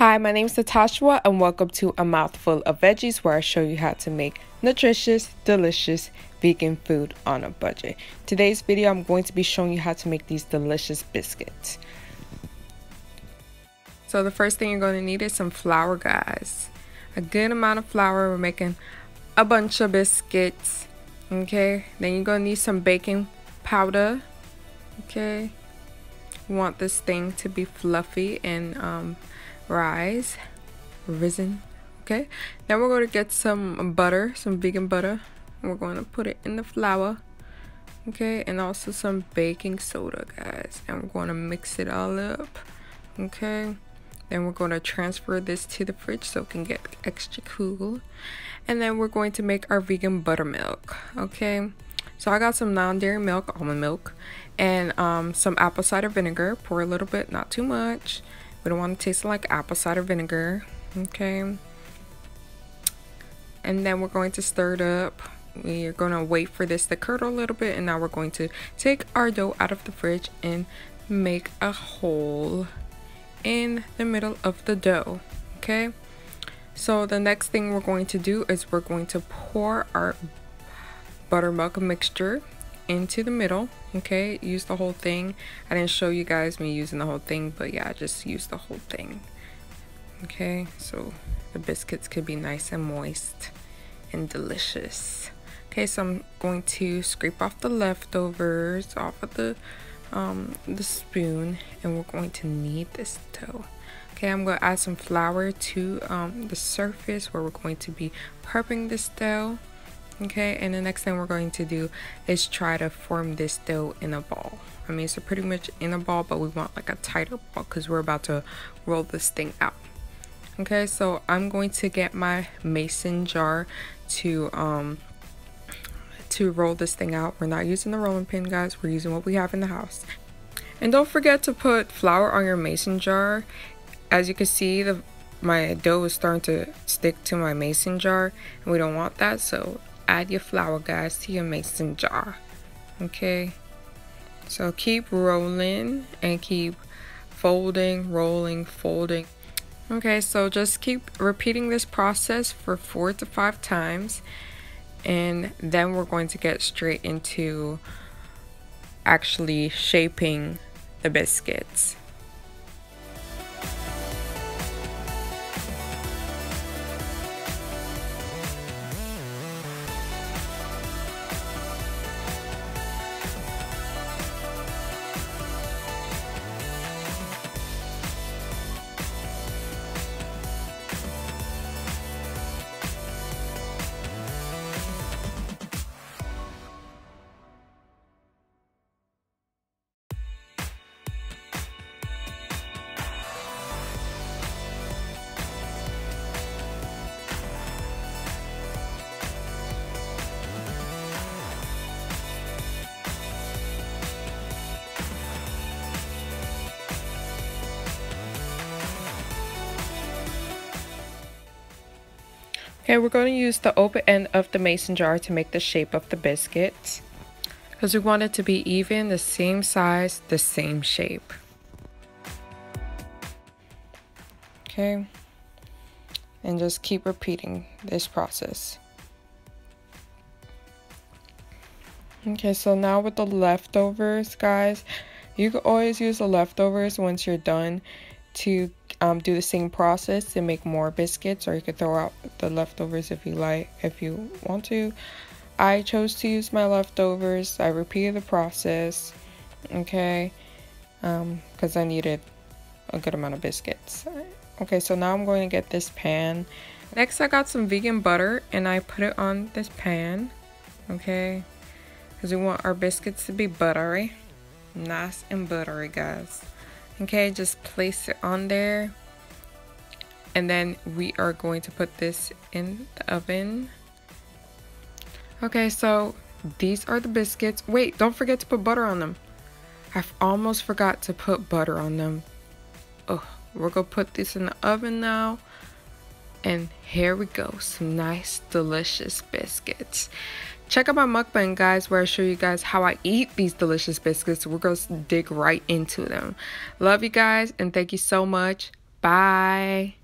Hi, my name is Natashwa and welcome to A Mouthful of Veggies, where I show you how to make nutritious, delicious vegan food on a budget. Today's video, I'm going to be showing you how to make these delicious biscuits. So the first thing you're going to need is some flour, guys. A good amount of flour. We're making a bunch of biscuits, okay? Then you're going to need some baking powder, okay? You want this thing to be fluffy and risen, okay? Now we're going to get some butter, some vegan butter, and we're going to put it in the flour, okay? And also some baking soda, guys, and we're going to mix it all up, okay? Then we're going to transfer this to the fridge so it can get extra cool, and then we're going to make our vegan buttermilk, okay? So I got some non-dairy milk, almond milk, and some apple cider vinegar. Pour a little bit, not too much. We don't want it tasting like apple cider vinegar, okay? And then we're going to stir it up. We're going to wait for this to curdle a little bit, and now we're going to take our dough out of the fridge and make a hole in the middle of the dough, okay? So the next thing we're going to do is we're going to pour our buttermilk mixture into the middle, okay? Use the whole thing. I didn't show you guys me using the whole thing, but yeah, I just used the whole thing, okay? So the biscuits could be nice and moist and delicious, okay? So I'm going to scrape off the leftovers off of the spoon, and we're going to knead this dough, okay? I'm going to add some flour to the surface where we're going to be prepping this dough. Okay, and the next thing we're going to do is try to form this dough in a ball. I mean, it's pretty much in a ball, but we want like a tighter ball because we're about to roll this thing out. Okay, so I'm going to get my mason jar to roll this thing out. We're not using the rolling pin, guys. We're using what we have in the house. And don't forget to put flour on your mason jar. As you can see, my dough is starting to stick to my mason jar, and we don't want that, so add your flour, guys, to your mason jar, okay? So keep rolling and keep folding, rolling, folding, okay? So just keep repeating this process for 4 to 5 times, and then we're going to get straight into actually shaping the biscuits. Okay, we're going to use the open end of the mason jar to make the shape of the biscuit because we want it to be even, the same size, the same shape. Okay, and just keep repeating this process. Okay, so now with the leftovers, guys, you can always use the leftovers once you're done to do the same process and make more biscuits, or you could throw out the leftovers if you like, if you want to. I chose to use my leftovers. I repeated the process, okay, because I needed a good amount of biscuits. Okay, so now I'm going to get this pan. Next, I got some vegan butter and I put it on this pan, okay, because we want our biscuits to be buttery, nice and buttery, guys. Okay, just place it on there, and then we are going to put this in the oven. Okay, so these are the biscuits. Wait, don't forget to put butter on them. I've almost forgot to put butter on them. Oh, we're gonna put this in the oven now, and here we go, some nice delicious biscuits. Check out my mukbang, guys, where I show you guys how I eat these delicious biscuits. We're gonna dig right into them. Love you guys, and thank you so much. Bye.